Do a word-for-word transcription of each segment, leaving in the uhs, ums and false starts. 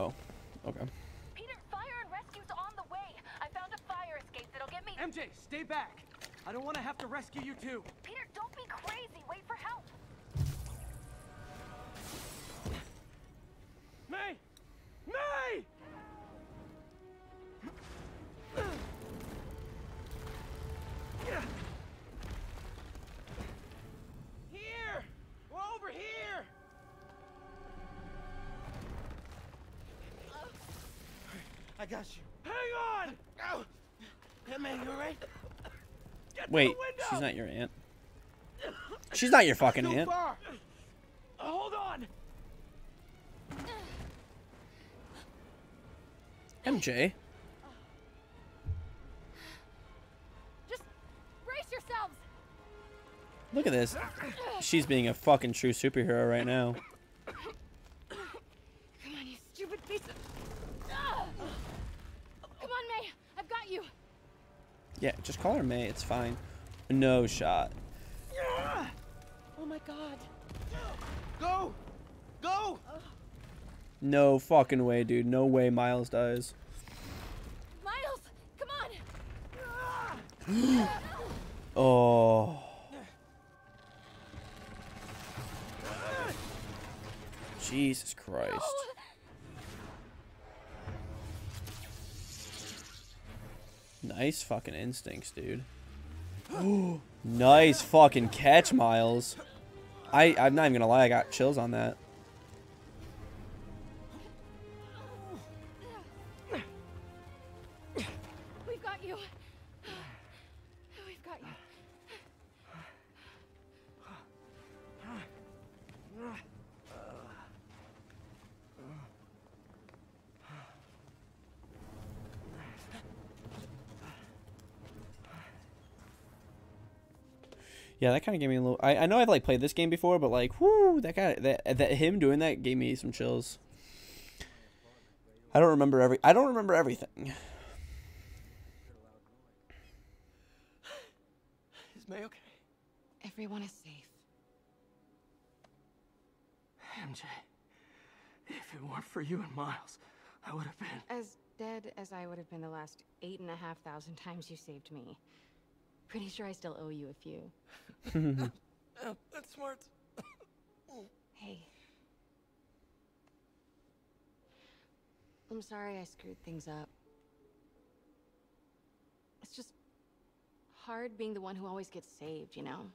Oh, okay. Peter, fire and rescue's on the way. I found a fire escape that'll get me. M J, stay back. I don't want to have to rescue you too. Peter, don't be crazy. Wait for help. May! May! Here! We're over here! I got you. Hang on! Ow! That man, you alright? Wait, she's not your aunt. She's not your fucking aunt. Far. Uh, hold on. M J. Just brace yourselves. Look at this. She's being a fucking true superhero right now. Come on, you stupid piece of... Come on, May. I've got you. Yeah, just call her May. It's fine. No shot. Oh my god. Go! Go! No fucking way, dude. No way Miles dies. Miles, come on! Oh. Jesus Christ. No. Nice fucking instincts, dude. Nice fucking catch, Miles. I, I'm not even gonna lie, I got chills on that. We've got you. We've got you. Yeah, that kind of gave me a little. I, I know I've like played this game before, but like, whoo, that guy, that that him doing that gave me some chills. I don't remember every. I don't remember everything. Is May okay? Everyone is safe. M J, if it weren't for you and Miles, I would have been as dead as I would have been the last eight and a half thousand times you saved me. Pretty sure I still owe you a few. Oh, that's smart. Hey. I'm sorry I screwed things up. It's just hard being the one who always gets saved, you know?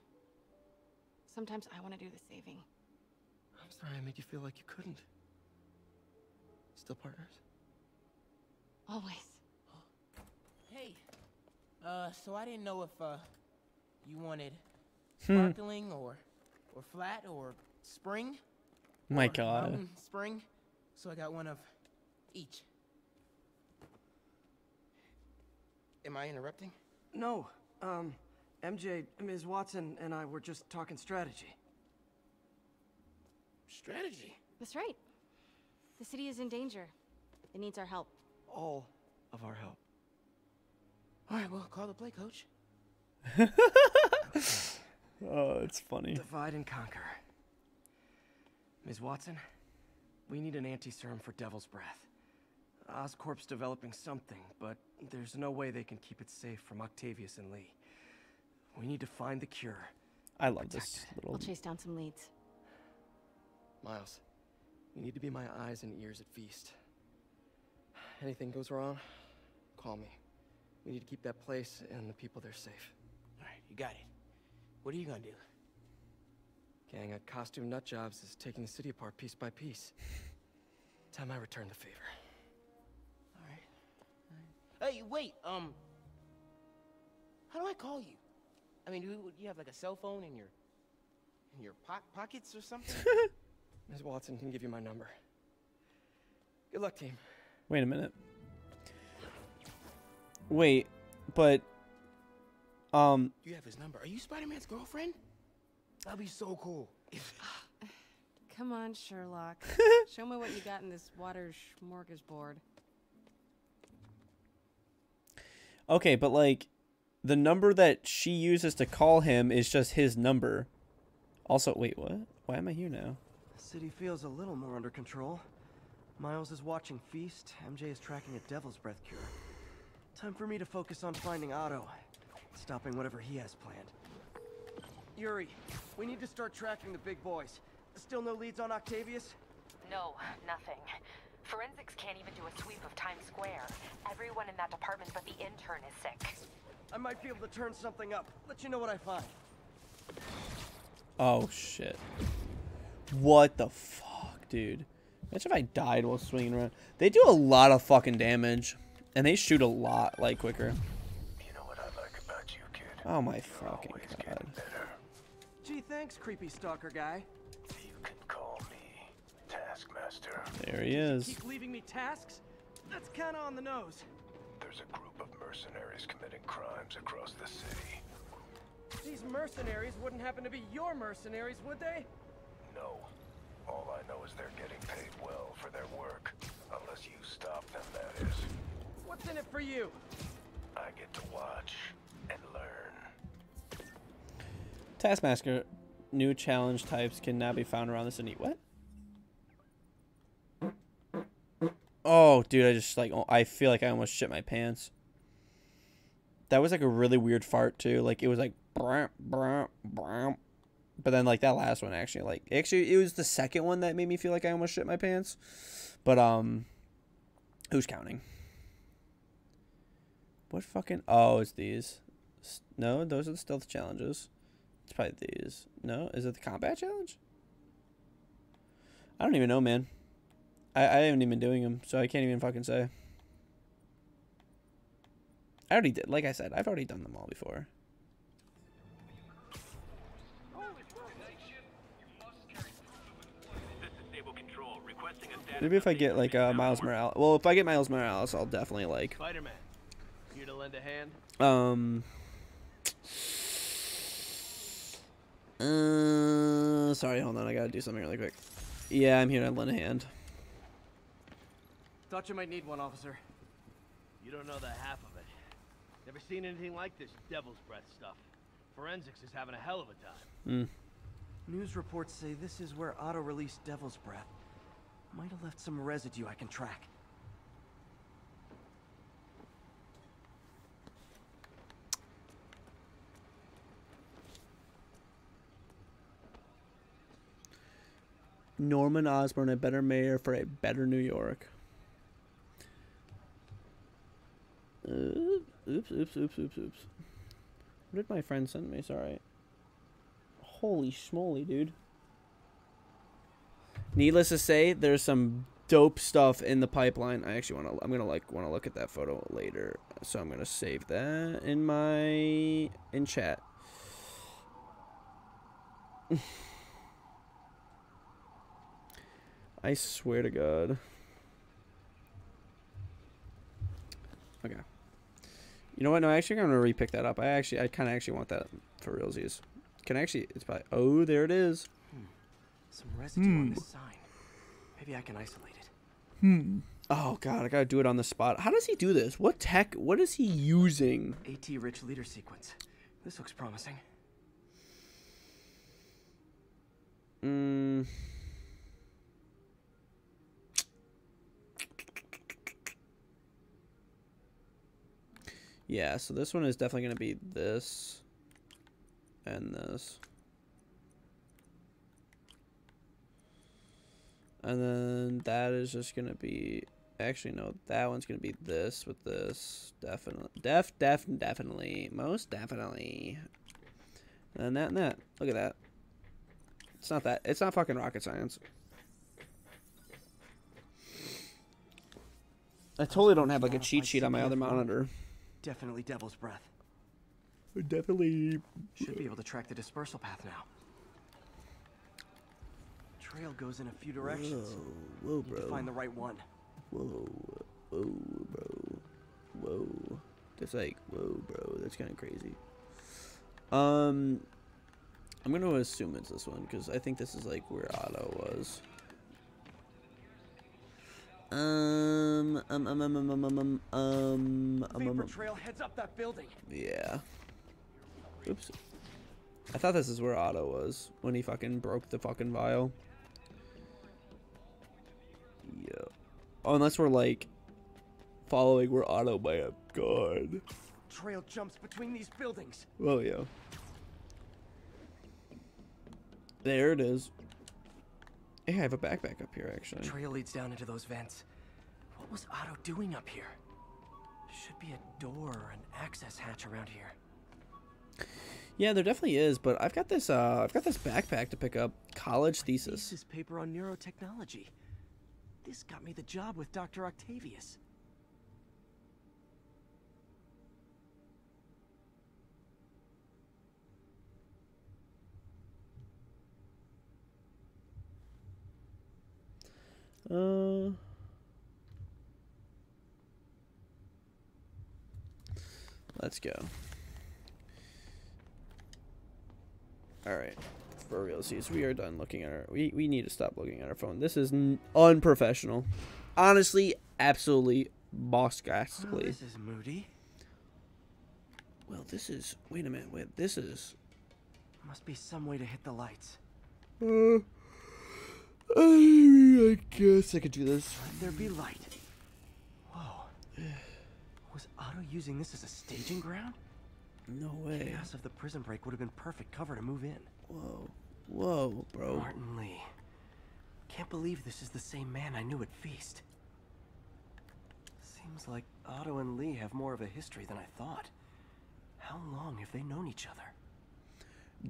Sometimes I want to do the saving. I'm sorry I made you feel like you couldn't. Still partners? Always. Hey. Uh, so I didn't know if, uh, you wanted sparkling or, or flat or spring. My or God. Spring. So I got one of each. Am I interrupting? No. Um, M J, Miz Watson and I were just talking strategy. Strategy? That's right. The city is in danger. It needs our help. All of our help. All right, well, call the play, coach. Oh, it's funny. Divide and conquer. Miz Watson, we need an anti-serum for Devil's Breath. Oscorp's developing something, but there's no way they can keep it safe from Octavius and Lee. We need to find the cure. I love this little... We'll chase down some leads. Miles, you need to be my eyes and ears at Feast. Anything goes wrong, call me. We need to keep that place and the people there safe. All right, you got it. What are you gonna do? Gang of costume nutjobs is taking the city apart piece by piece. Time I return the favor. All right. All right. Hey, wait. Um, how do I call you? I mean, do you have like a cell phone in your in your po pockets or something? Miz Watson can give you my number. Good luck, team. Wait a minute. Wait, but um you have his number. Are you Spider-Man's girlfriend? That'd be so cool. Come on, Sherlock. Show me what you got in this water smorgasbord. Okay, but like the number that she uses to call him is just his number. Also, wait, what? Why am I here now? The city feels a little more under control. Miles is watching Feast, M J is tracking a Devil's Breath cure. Time for me to focus on finding Otto, stopping whatever he has planned. Yuri, we need to start tracking the big boys. Still no leads on Octavius? No, nothing. Forensics can't even do a sweep of Times Square. Everyone in that department but the intern is sick. I might be able to turn something up. Let you know what I find. Oh, shit. What the fuck, dude? Imagine if I died while swinging around. They do a lot of fucking damage. And they shoot a lot, like, quicker. You know what I like about you, kid? Oh, my fucking god. Gee, thanks, creepy stalker guy. You can call me Taskmaster. There he is. Keep leaving me tasks? That's kind of on the nose. There's a group of mercenaries committing crimes across the city. These mercenaries wouldn't happen to be your mercenaries, would they? No. All I know is they're getting paid well for their work. Unless you stop them, that is. What's in it for you? I get to watch and learn. Taskmaster, new challenge types can now be found around this and eat. What? Oh, dude, I just like, I feel like I almost shit my pants. That was like a really weird fart too. Like it was like, but then like that last one actually, like actually it was the second one that made me feel like I almost shit my pants. But um, who's counting? What fucking? Oh, it's these. No, those are the stealth challenges. It's probably these. No, is it the combat challenge? I don't even know, man. I, I haven't even been doing them, so I can't even fucking say. I already did. Like I said, I've already done them all before. Oh, maybe if I get like uh, Miles Morales. Well, if I get Miles Morales, I'll definitely like. Spider-Man, here to lend a hand. Um. Uh, sorry, hold on. I gotta do something really quick. Yeah, I'm here to lend a hand. Thought you might need one, officer. You don't know the half of it. Never seen anything like this Devil's Breath stuff. Forensics is having a hell of a time. Mm. News reports say this is where Otto released Devil's Breath. Might have left some residue I can track. Norman Osborn, a better mayor for a better New York. Uh, oops, oops, oops, oops, oops. What did my friend send me? Sorry. Holy schmoly, dude. Needless to say, there's some dope stuff in the pipeline. I actually want to, I'm going to like, want to look at that photo later. So I'm going to save that in my, in chat. I swear to God. Okay. You know what? No, I'm actually going to re-pick that up. I actually, I kind of actually want that for realsies. Can I actually? It's probably. Oh, there it is. Hmm. Some residue hmm. on this sign. Maybe I can isolate it. Hmm. Oh God, I gotta do it on the spot. How does he do this? What tech? What is he using? AT-rich leader sequence. This looks promising. Hmm. Yeah, so this one is definitely going to be this and this. And then that is just going to be... Actually, no, that one's going to be this with this. Definitely. Def, def, definitely. Most definitely. And that and that. Look at that. It's not that. It's not fucking rocket science. I totally don't have like a cheat sheet on my other monitor. Definitely Devil's Breath. Definitely. Should be able to track the dispersal path now. Trail goes in a few directions. Whoa, whoa, bro. Need to find the right one. Whoa, whoa, bro. Whoa. That's like, whoa, bro. That's kind of crazy. Um, I'm going to assume it's this one because I think this is like where Otto was. Um, um, um, um, um, um, um, um, um, um, trail heads up that building. Yeah. Oops. I thought this is where Otto was when he fucking broke the fucking vial. Yo. unless we're like following where Otto might have gone. Trail jumps between these buildings. Oh yeah. There it is. Hey, I have a backpack up here actually. Trail leads down into those vents. What was Otto doing up here? Should be a door or an access hatch around here. Yeah, there definitely is, but I've got this uh I've got this backpack to pick up. College thesis. This paper on neurotechnology. This got me the job with Doctor Octavius. Uh Let's go. All right, for realsies, we are done looking at our. We we need to stop looking at our phone. This is n unprofessional, honestly, absolutely boss-gasly. Well, this is moody. Well, this is. Wait a minute. Wait, this is. There must be some way to hit the lights. Uh, I guess I could do this. Let there be light. Whoa. Was Otto using this as a staging ground? No way. The chaos of the prison break would have been perfect cover to move in. Whoa. Whoa, bro. Martin Lee. Can't believe this is the same man I knew at Feast. Seems like Otto and Lee have more of a history than I thought. How long have they known each other?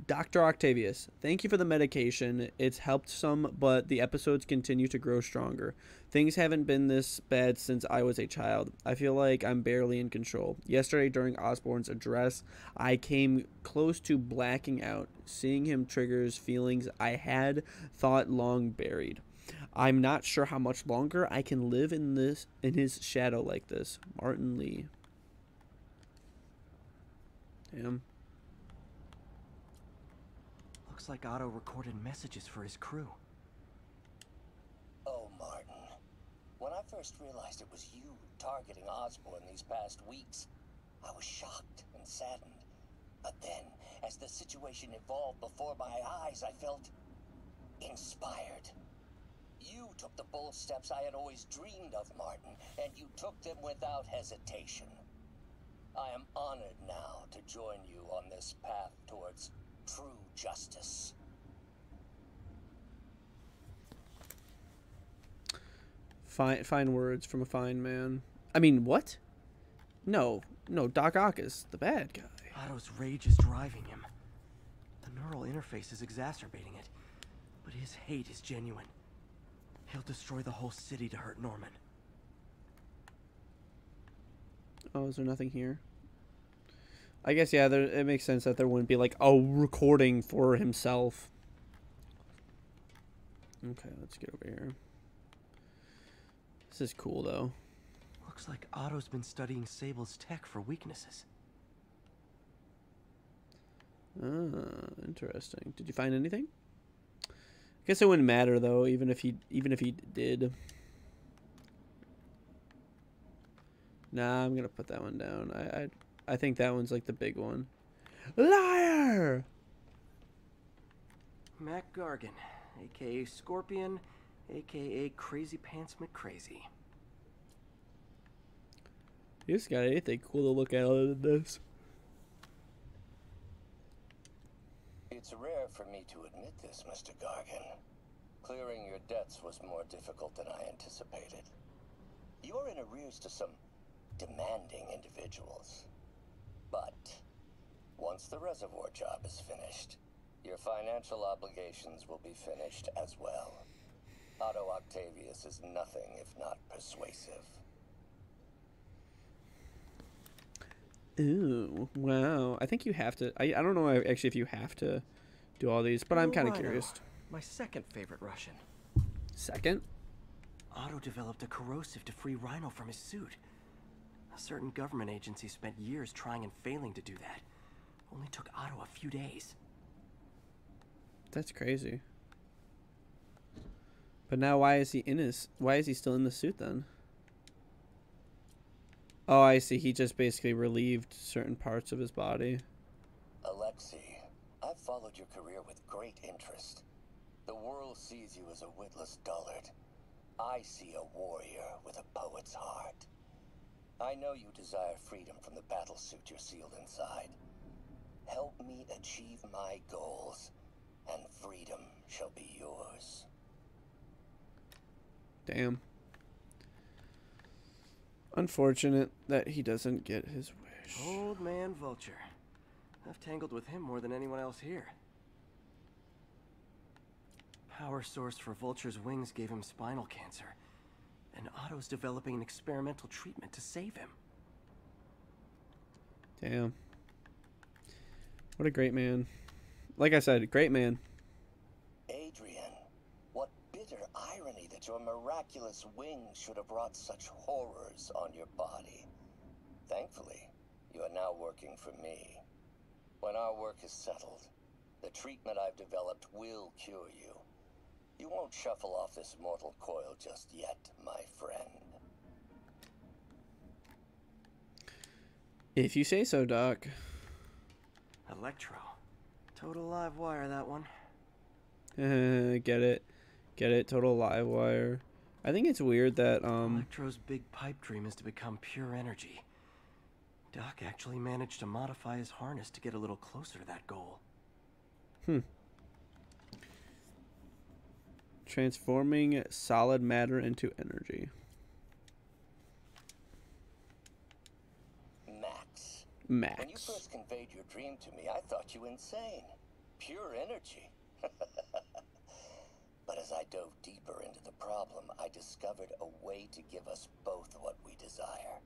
Doctor Octavius, thank you for the medication. It's helped some, but the episodes continue to grow stronger. Things haven't been this bad since I was a child. I feel like I'm barely in control. Yesterday, during Osborn's address, I came close to blacking out. Seeing him triggers feelings I had thought long buried. I'm not sure how much longer I can live in this in his shadow like this. Martin Lee. Damn. Looks like Otto recorded messages for his crew. Oh, Martin. When I first realized it was you targeting Osborn these past weeks, I was shocked and saddened. But then, as the situation evolved before my eyes, I felt inspired. You took the bold steps I had always dreamed of, Martin, and you took them without hesitation. I am honored now to join you on this path towards true justice. Fine, fine words from a fine man. I mean, what? No, no, Doc Ock is the bad guy. Otto's rage is driving him. The neural interface is exacerbating it, but his hate is genuine. He'll destroy the whole city to hurt Norman. Oh, is there nothing here? I guess, yeah, there, it makes sense that there wouldn't be, like, a recording for himself. Okay, let's get over here. This is cool, though. Looks like Otto's been studying Sable's tech for weaknesses. Ah, interesting. Did you find anything? I guess it wouldn't matter, though, even if he, even if he did. Nah, I'm going to put that one down. I... I I think that one's like the big one. Liar! Mac Gargan, aka Scorpion, aka Crazy Pants McCrazy. You just got anything cool to look at other than this? It's rare for me to admit this, Mister Gargan. Clearing your debts was more difficult than I anticipated. You're in arrears to some demanding individuals. But once the reservoir job is finished, your financial obligations will be finished as well. Otto Octavius is nothing if not persuasive. Ooh, wow. I think you have to... I, I don't know actually if you have to do all these, but I'm kind of curious. My second favorite Russian. Second? Otto developed a corrosive to free Rhino from his suit. A certain government agency spent years trying and failing to do that. Only took Otto a few days. That's crazy. But now why is he in his... Why is he still in the suit then? Oh, I see. He just basically relieved certain parts of his body. Alexei, I've followed your career with great interest. The world sees you as a witless dullard. I see a warrior with a poet's heart. I know you desire freedom from the battle suit you're sealed inside. Help me achieve my goals, and freedom shall be yours. Damn. Unfortunate that he doesn't get his wish. Old man Vulture. I've tangled with him more than anyone else here. Power source for Vulture's wings gave him spinal cancer, and Otto's developing an experimental treatment to save him. Damn. What a great man. Like I said, great man. Adrian, what bitter irony that your miraculous wings should have wrought such horrors on your body. Thankfully, you are now working for me. When our work is settled, the treatment I've developed will cure you. You won't shuffle off this mortal coil just yet, my friend. If you say so, Doc. Electro. Total live wire, that one. Uh, get it. Get it, total live wire. I think it's weird that, um... Electro's big pipe dream is to become pure energy. Doc actually managed to modify his harness to get a little closer to that goal. Hmm. Transforming solid matter into energy. Max. Max. When you first conveyed your dream to me, I thought you insane. Pure energy. But as I dove deeper into the problem, I discovered a way to give us both what we desire.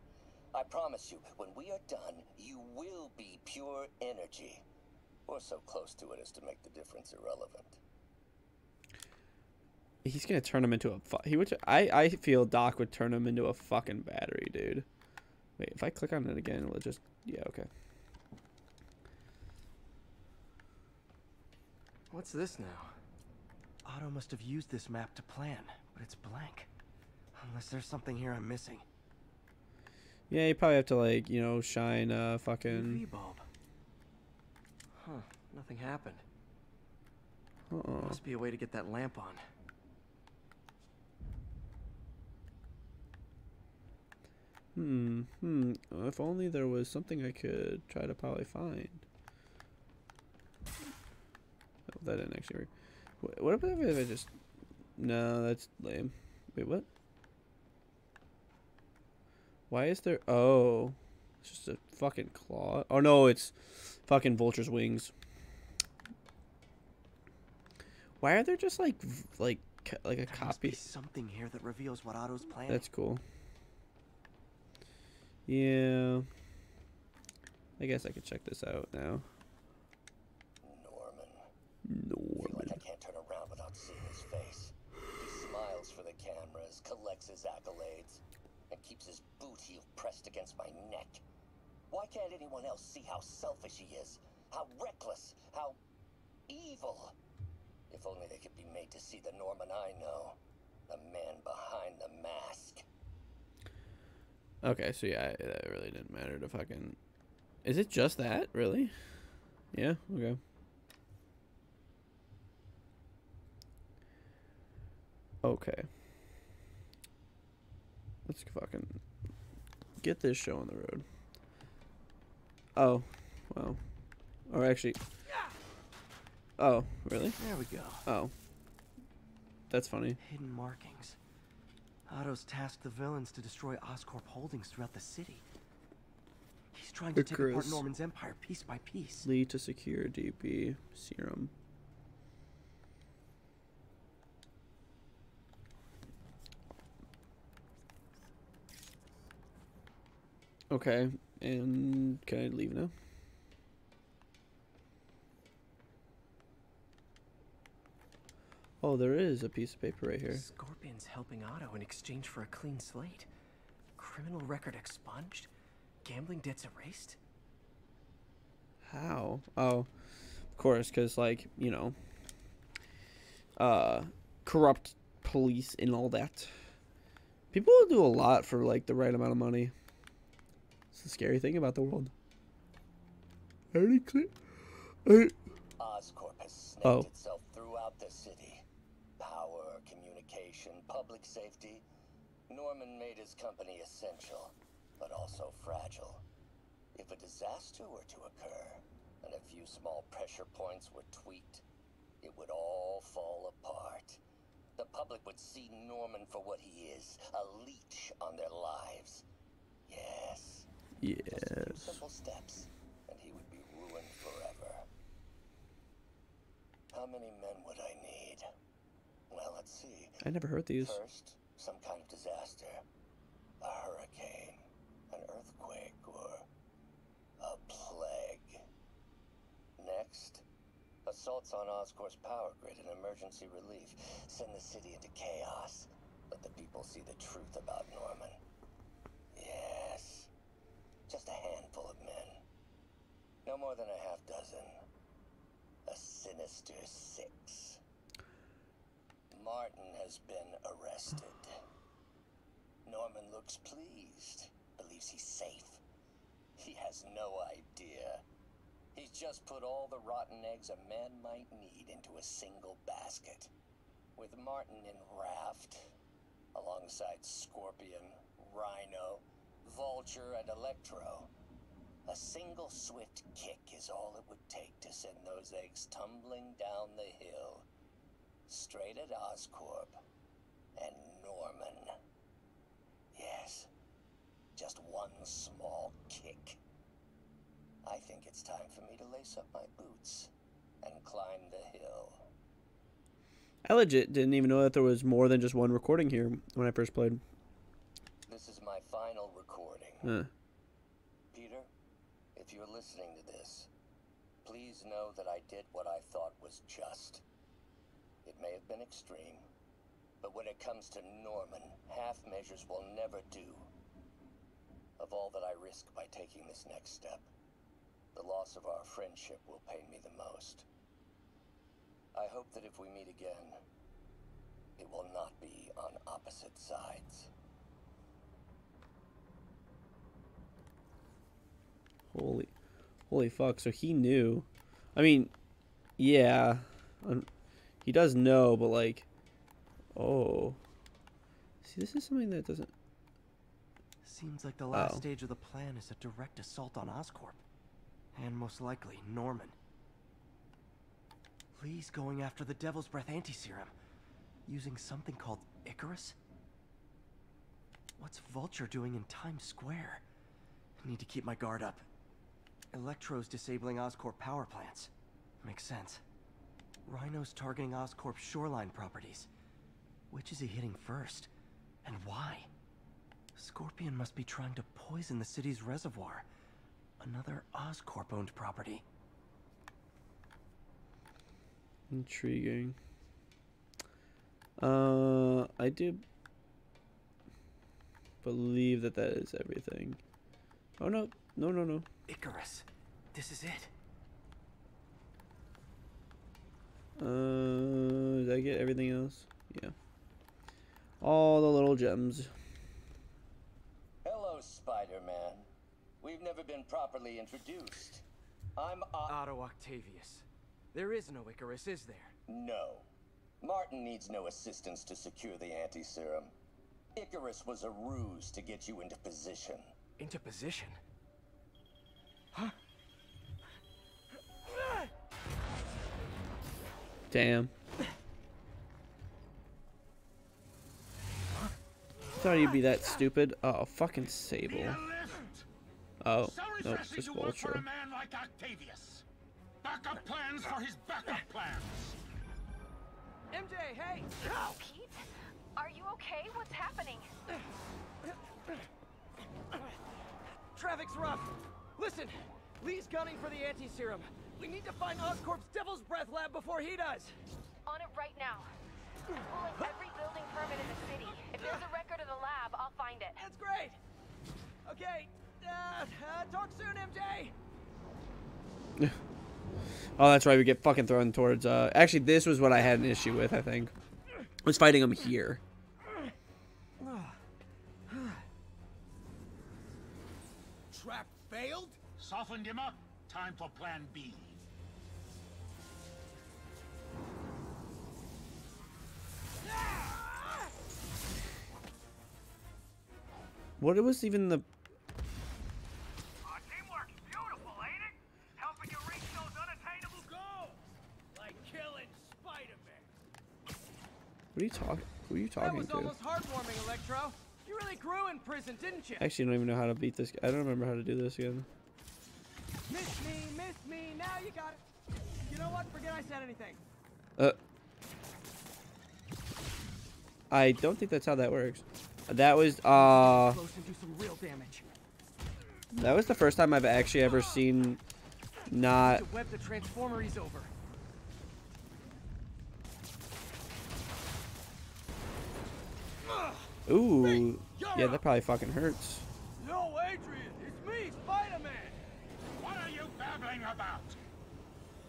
I promise you, when we are done, you will be pure energy. Or so close to it as to make the difference irrelevant. He's gonna turn him into a fu- he would- I- I feel Doc would turn him into a fucking battery, dude. Wait, if I click on it again, will it just- yeah, okay. What's this now? Otto must have used this map to plan, but it's blank. Unless there's something here I'm missing. Yeah, you probably have to, like, you know, shine a uh, fucking... U V bulb. Huh, nothing happened. Uh-oh. Must be a way to get that lamp on. Hmm, hmm. If only there was something I could try to probably find. Oh, that didn't actually work. What about if I just... No, that's lame. Wait, what? Why is there... Oh. It's just a fucking claw. Oh, no, it's fucking Vulture's wings. Why are there just, like, like, like a there copy? Must be something here that reveals what Otto's planning. That's cool. Yeah. I guess I could check this out now. Norman. Norman. I feel like I can't turn around without seeing his face. He smiles for the cameras, collects his accolades, and keeps his boot heel pressed against my neck. Why can't anyone else see how selfish he is? How reckless? How evil? If only they could be made to see the Norman I know. The man behind the mask. Okay, so yeah, I, that really didn't matter to fucking... Is it just that? Really? Yeah, okay. Okay. Let's fucking get this show on the road. Oh, wow. Or actually... Oh, really? There we go. Oh. That's funny. Hidden markings. Otto's tasked the villains to destroy Oscorp holdings throughout the city. He's trying to Icarus. take apart Norman's empire piece by piece. Lead to secure D P serum. Okay, and can I leave now? Oh, there is a piece of paper right here. Scorpion's helping Otto in exchange for a clean slate. Criminal record expunged? Gambling debts erased? How? Oh, of course, because, like, you know, uh, corrupt police and all that. People will do a lot for, like, the right amount of money. It's the scary thing about the world. Very clear. Oscorp has snaked itself throughout the city. Power, communication. education, public safety, Norman made his company essential, but also fragile. If a disaster were to occur, and a few small pressure points were tweaked, it would all fall apart. The public would see Norman for what he is, a leech on their lives. Yes. Yes. Just a few simple steps, and he would be ruined forever. How many men would I need? Well, let's see. I never heard these. First, some kind of disaster. A hurricane, an earthquake, or a plague. Next, assaults on Oscorp's power grid and emergency relief. Send the city into chaos. Let the people see the truth about Norman. Yes. Just a handful of men. No more than a half dozen. A sinister six. Martin has been arrested. Norman looks pleased. Believes he's safe. He has no idea. He's just put all the rotten eggs a man might need into a single basket. With Martin in Raft, alongside Scorpion, Rhino, Vulture, and Electro, a single swift kick is all it would take to send those eggs tumbling down the hill, straight at Oscorp and Norman. Yes, just one small kick. I think it's time for me to lace up my boots and climb the hill. I legit didn't even know that there was more than just one recording here when I first played. This is my final recording. Huh. Peter, if you're listening to this, please know that I did what I thought was just. It may have been extreme, but when it comes to Norman, half measures will never do. Of all that I risk by taking this next step, the loss of our friendship will pain me the most. I hope that if we meet again, it will not be on opposite sides. Holy, holy fuck. So he knew. I mean, yeah, um, he does know, but like, oh, see, this is something that doesn't. Seems like the last oh. stage of the plan is a direct assault on Oscorp. And most likely, Norman. Lee's going after the Devil's Breath anti-serum, using something called Icarus? What's Vulture doing in Times Square? I need to keep my guard up. Electro's disabling Oscorp power plants. Makes sense. Rhino's targeting Oscorp's shoreline properties. Which is he hitting first? And why? Scorpion must be trying to poison the city's reservoir. Another Oscorp-owned property. Intriguing. Uh, I do believe that that is everything. Oh no, no, no, no. Icarus, this is it. Uh, did I get everything else? Yeah. All the little gems. Hello, Spider-Man. We've never been properly introduced. I'm o Otto Octavius. There is no Icarus, is there? No. Martin needs no assistance to secure the anti-serum. Icarus was a ruse to get you into position. Into position? Huh? Damn. Huh? Thought you'd be that stupid. Oh, fucking Sable. Oh, so no, it's just Vulture. A man like Octavius. Backup plans for his backup plans. M J, hey! Oh, Pete, are you okay? What's happening? Traffic's rough. Listen, Lee's gunning for the anti-serum. We need to find Oscorp's Devil's Breath lab before he does. On it right now. I'm pulling every building permit in the city. If there's a record of the lab, I'll find it. That's great. Okay. Uh, uh, talk soon, M J. Oh, that's right. We get fucking thrown towards. Uh, actually, this was what I had an issue with. I think was fighting him here. Trap failed. Softened him up. Time for Plan B. Ah! What it was even the... What are you talking? Who are you talking to? That was almost heartwarming, Electro. You really grew in prison, didn't you? Actually, I don't even know how to beat this. I don't remember how to do this again. Miss me, miss me. Now you got it. You know what? Forget I said anything. Uh. I don't think that's how that works. That was uh. That was the first time I've actually ever seen. Not. The web the transformer is over. Ooh, yeah, that probably fucking hurts. No, Adrian, it's me, Spider-Man. What are you babbling about?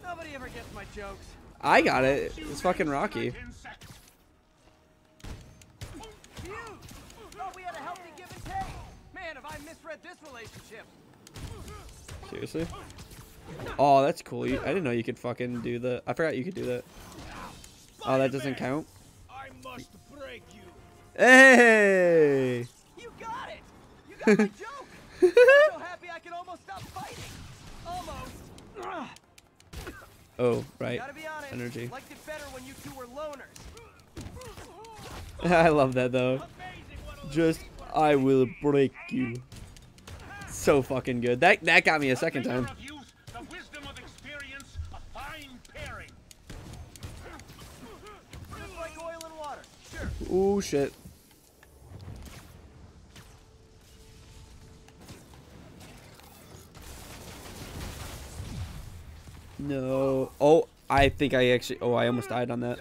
Nobody ever gets my jokes. I got it. It's fucking Rocky. You thought we had a healthy give and take. Man, have I misread this relationship? Seriously? Oh, that's cool. You, I didn't know you could fucking do the. I forgot you could do that. Oh, that doesn't count. I must break you. Hey! You got it! You got my joke! I'm so happy I can almost stop fighting! Almost! Oh, right. Gotta be honest, energy. Liked it better when you two were loners. I love that though. Just, I will break you. So fucking good. That that got me a second time. Oh shit. No. Oh, I think I actually... Oh, I almost died on that.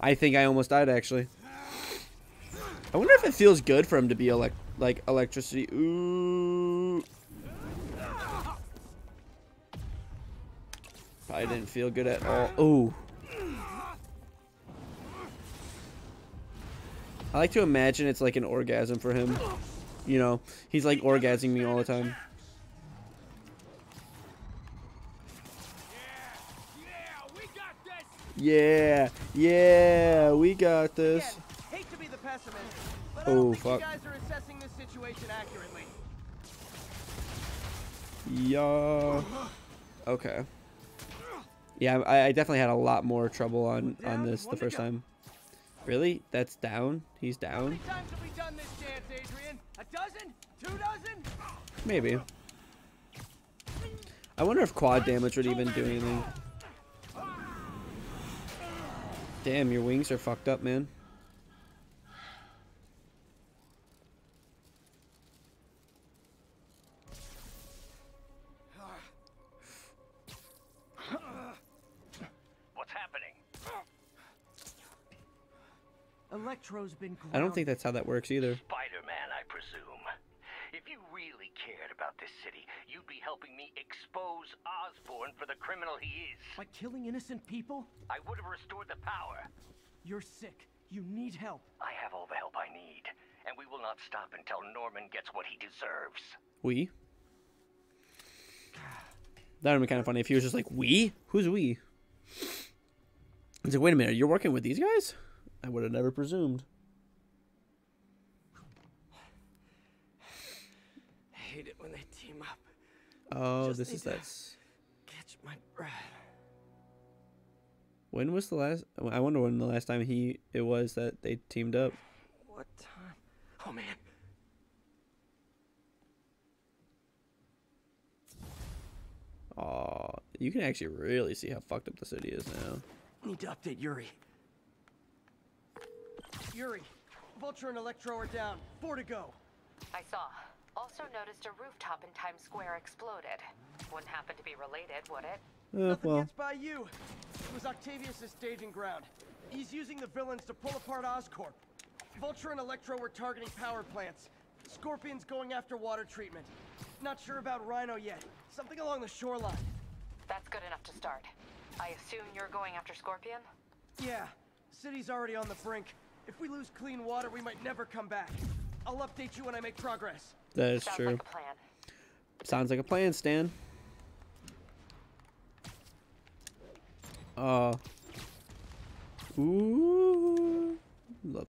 I think I almost died, actually. I wonder if it feels good for him to be elect like electricity. Ooh. Probably didn't feel good at all. Ooh. I like to imagine it's like an orgasm for him. You know, he's like orgasming me all the time. Yeah, yeah, we got this. Again, hate to be the pessimist, but I don't oh, think fuck. You guys are assessing this situation accurately. Yeah. Okay. Yeah, I, I definitely had a lot more trouble on, on this the first time. Really? That's down? He's down? How many times have we done this dance, Adrian? A dozen? Two dozen? Maybe. I wonder if quad damage would even do anything. Damn, your wings are fucked up, man. Electro's been grounded. I don't think that's how that works either. Spider-Man, I presume. If you really cared about this city, you'd be helping me expose Osborn for the criminal he is. By killing innocent people? I would have restored the power. You're sick. You need help. I have all the help I need, and we will not stop until Norman gets what he deserves. We? That would be kind of funny if he was just like, we? Who's we? It's like, wait a minute, you're working with these guys? I would have never presumed. I hate it when they team up. Oh, just this is that. Catch my breath. When was the last? I wonder when the last time he it was that they teamed up. What time? Oh man. Oh, you can actually really see how fucked up the city is now. I need to update Yuri. Yuri, Vulture and Electro are down. Four to go. I saw. Also noticed a rooftop in Times Square exploded. Wouldn't happen to be related, would it? Uh, Nothing well. Gets by you. It was Octavius' staging ground. He's using the villains to pull apart Oscorp. Vulture and Electro were targeting power plants. Scorpion's going after water treatment. Not sure about Rhino yet. Something along the shoreline. That's good enough to start. I assume you're going after Scorpion? Yeah. City's already on the brink. If we lose clean water, we might never come back. I'll update you when I make progress. That is true. Sounds like a plan. Sounds like a plan, Stan. Uh. Ooh.